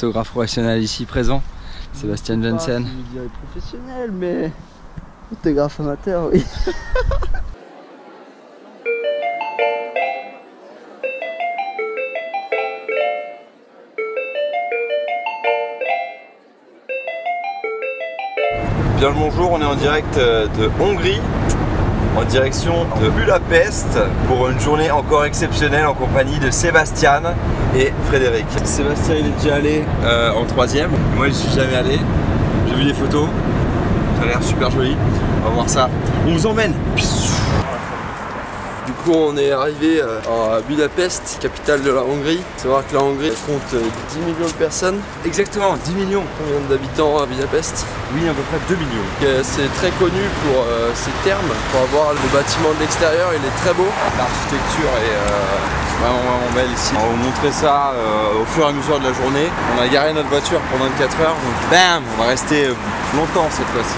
photographe professionnel ici présent, Sébastien Jensen. Je dirais professionnel, mais photographe amateur, oui. Bien le bonjour, on est en direct de Hongrie, en direction de Budapest pour une journée encore exceptionnelle en compagnie de Sébastien et Frédéric. Sébastien il est déjà allé en troisième, moi je suis jamais allé, j'ai vu des photos, ça a l'air super joli, on va voir ça, on vous emmène. Du coup on est arrivé à Budapest, capitale de la Hongrie. Il faut savoir que la Hongrie compte 10 millions de personnes. Exactement, 10 millions. Combien d'habitants à Budapest? Oui, à peu près 2 millions. C'est très connu pour ses thermes, pour avoir le bâtiment de l'extérieur, il est très beau. L'architecture est vraiment belle ici. On va vous montrer ça au fur et à mesure de la journée. On a garé notre voiture pendant 24 heures, donc bam, on va rester longtemps cette fois-ci.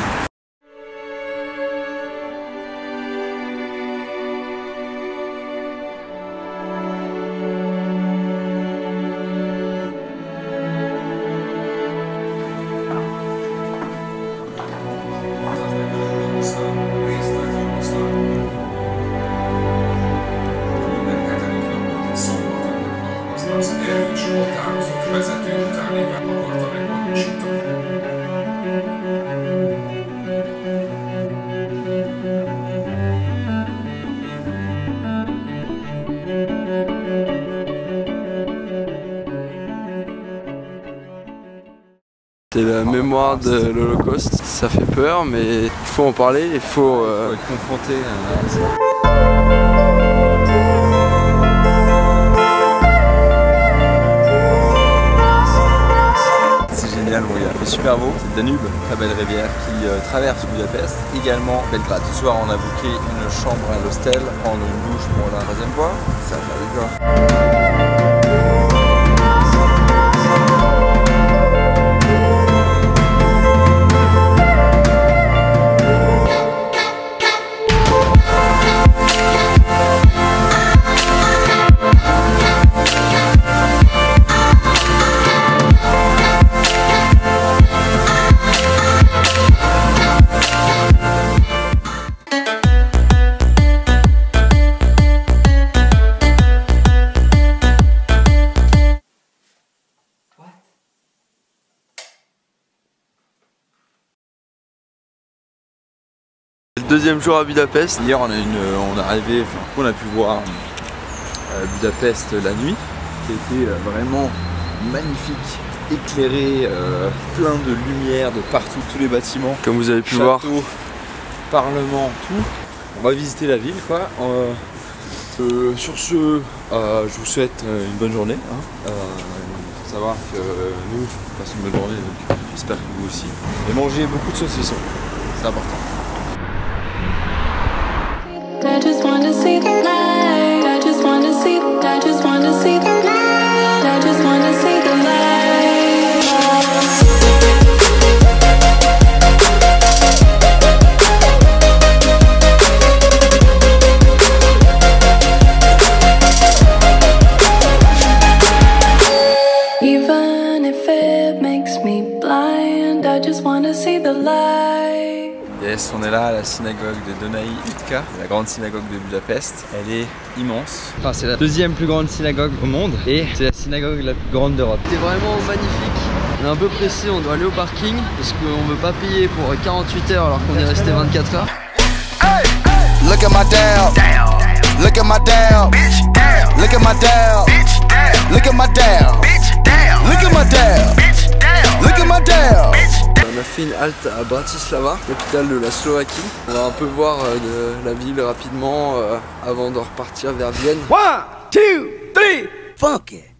C'est la mémoire de l'Holocauste, ça fait peur, mais il faut en parler, il faut être confronté à ça. Super beau, c'est Danube, très belle rivière qui traverse Budapest, également Belgrade. Ce soir, on a booké une chambre à l'hostel, prendre une douche pour la troisième fois, ça va faire deuxième jour à Budapest. Hier on a pu voir Budapest la nuit, qui était vraiment magnifique, éclairé, plein de lumière de partout, tous les bâtiments. Comme vous avez pu voir, château, parlement, tout. On va visiter la ville quoi. Sur ce, je vous souhaite une bonne journée. Hein. Faut savoir que nous, on passe une bonne journée, donc j'espère que vous aussi. Et mangez beaucoup de saucissons, c'est important. I just want to see the light. I just want to see. I just want to see the light. I just want to see the light. On est là à la synagogue de Dohány, la grande synagogue de Budapest. Elle est immense. Enfin, c'est la deuxième plus grande synagogue au monde et c'est la synagogue la plus grande d'Europe. C'est vraiment magnifique. On est un peu pressé, on doit aller au parking parce qu'on veut pas payer pour 48 heures alors qu'on est resté 24 heures. Hey, hey. Look at my dad. Look at my dad. Look at my dad. Look at my dad. Look at my dad. Look at my dad. On a fait une halte à Bratislava, capitale de la Slovaquie. On va un peu voir de la ville rapidement avant de repartir vers Vienne. 1, 2, 3, fuck it!